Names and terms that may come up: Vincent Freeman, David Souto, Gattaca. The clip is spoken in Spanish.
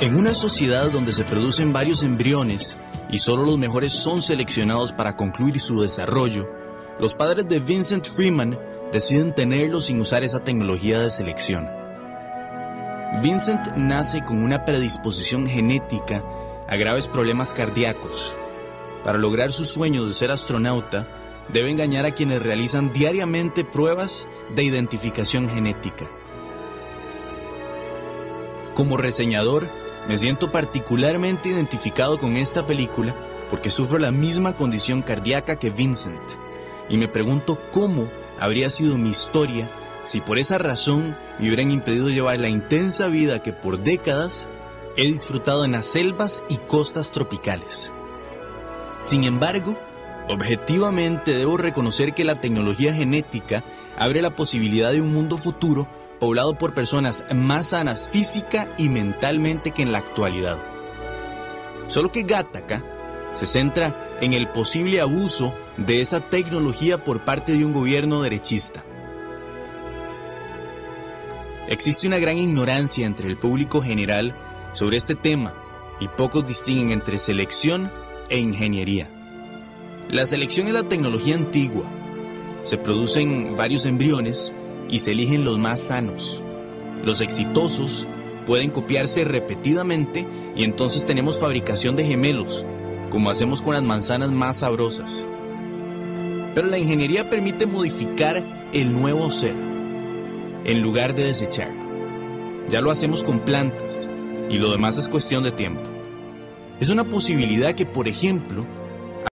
En una sociedad donde se producen varios embriones y solo los mejores son seleccionados para concluir su desarrollo, los padres de Vincent Freeman deciden tenerlo sin usar esa tecnología de selección. Vincent nace con una predisposición genética a graves problemas cardíacos. Para lograr su sueño de ser astronauta, debe engañar a quienes realizan diariamente pruebas de identificación genética. Como reseñador, me siento particularmente identificado con esta película porque sufro la misma condición cardíaca que Vincent y me pregunto cómo habría sido mi historia si por esa razón me hubieran impedido llevar la intensa vida que por décadas he disfrutado en las selvas y costas tropicales. Sin embargo, objetivamente debo reconocer que la tecnología genética abre la posibilidad de un mundo futuro poblado por personas más sanas física y mentalmente que en la actualidad. Solo que Gattaca se centra en el posible abuso de esa tecnología por parte de un gobierno derechista. Existe una gran ignorancia entre el público general sobre este tema y pocos distinguen entre selección e ingeniería. La selección es la tecnología antigua. Se producen varios embriones y se eligen los más sanos. Los exitosos pueden copiarse repetidamente y entonces tenemos fabricación de gemelos, como hacemos con las manzanas más sabrosas. Pero la ingeniería permite modificar el nuevo ser, en lugar de desecharlo. Ya lo hacemos con plantas, y lo demás es cuestión de tiempo. Es una posibilidad que, por ejemplo,